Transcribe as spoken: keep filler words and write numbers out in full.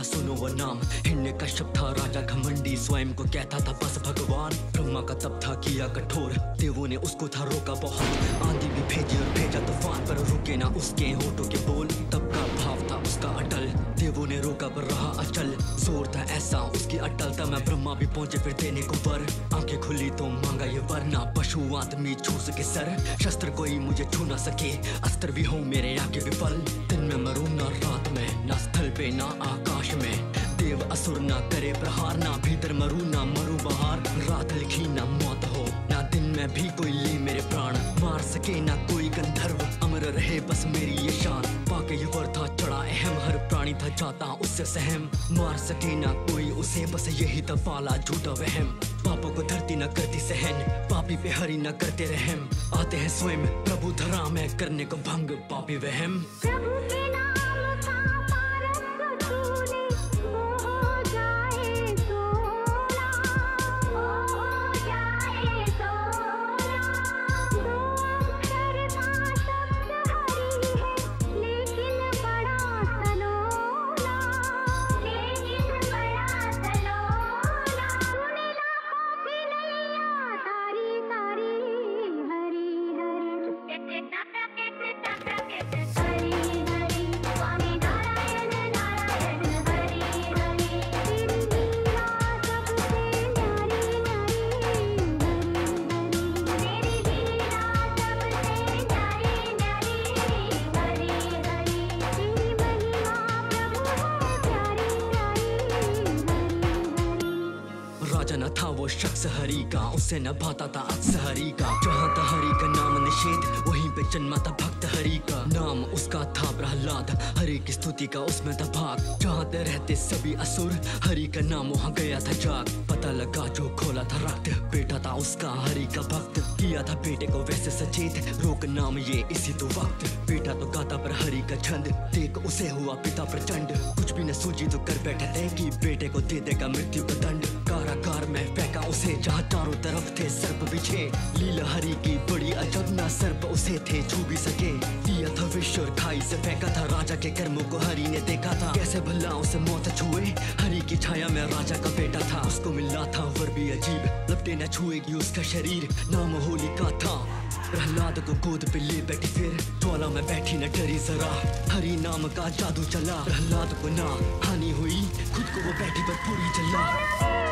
सुनो वो नाम, हिरण्य कश्यप था राजा घमंडी, स्वयं को कहता था बस भगवान। ब्रह्मा का तप था किया कठोर, देवों ने उसको था रोका बहुत। आंधी भी भेजी और भेजा तूफान, पर रुके ना उसके होठों के बोल। तब का भाव था उसका अटल, देवों ने रोका पर रहा अचल। जोर था ऐसा उसकी अटलता में, ब्रह्मा भी पहुंचे फिर देने को वर। आंखें खुली तो मांगा ये वर, ना पशु आदमी छू सके सर, शस्त्र कोई मुझे छू ना सके, अस्त्र भी हो मेरे आगे विफल। दिन में मरू ना रात में, ना स्थल पे ना आकाश में, देव असुर ना करे प्रहार, ना भीतर मरू ना मरू बाहर। रात लिखी ना मौत हो, ना दिन में भी कोई ले मेरे प्राण, मार सके ना कोई गंधर्व, अमर रहे बस मेरी ये शान। पाके ये वर था चढ़ा अहम, हर प्राणी था जाता उससे सहम, मार सके ना कोई उसे बस यही था वाला झूठा वहम। पापों को धरती न करती सहन, पापी पे हरी न करते रहम, आते हैं स्वयं प्रभु धरा में करने को भंग पापी वहम। प्रभु के नाम का पारस तूने, वो हो जाए सोना, वो हो जाए सोना। दो अक्षर था शब्द हरी है, लेकिन बड़ा सनोना, लेकिन बड़ा सनोना। शख्स हरि का, उसे न भाता था अक्स हरि का, जहाँ था हरि का नाम निषेध, वहीं पे जन्मा था भक्त हरि का। नाम उसका था प्रहलाद, हरि की स्तुति का उसमें था भाग, जहाँ ते रहते सभी असुर, हरि का नाम वहाँ गया था जाग। पता लगा जो खोला था रक्त, बेटा था उसका हरि का भक्त, किया था बेटे को वैसे सचेत, रोक नाम ये इसी तो वक्त। बेटा तो गाता पर हरि का छंद, देख उसे हुआ पिता प्रचंड, कुछ भी न सूझी तो कर बैठा है कि बेटे को दे देगा मृत्यु का दंड। कारागार में फेंका उसे, जहाँ चारों तरफ थे सर्प बिछे, लीला हरि की बड़ी अजब, ना सर्प उसे थे छू भी सके। दिया था विष और खाई से फेंका था, राजा के कर्मों को हरि ने देखा था, कैसे भला उसे मौत छुए, हरि की छाया में राजा का बेटा था। उसको मिला था वर भी अजीब, लपटे न छुएगी उसका शरीर, नाम होलिका था। प्रहलाद को गोद पे ले बैठी फिर, ज्वाला में बैठी न डरी जरा, हरि नाम का जादू चला, प्रहलाद को ना हानि हुई, खुद को वो बैठी पर पूरी जला।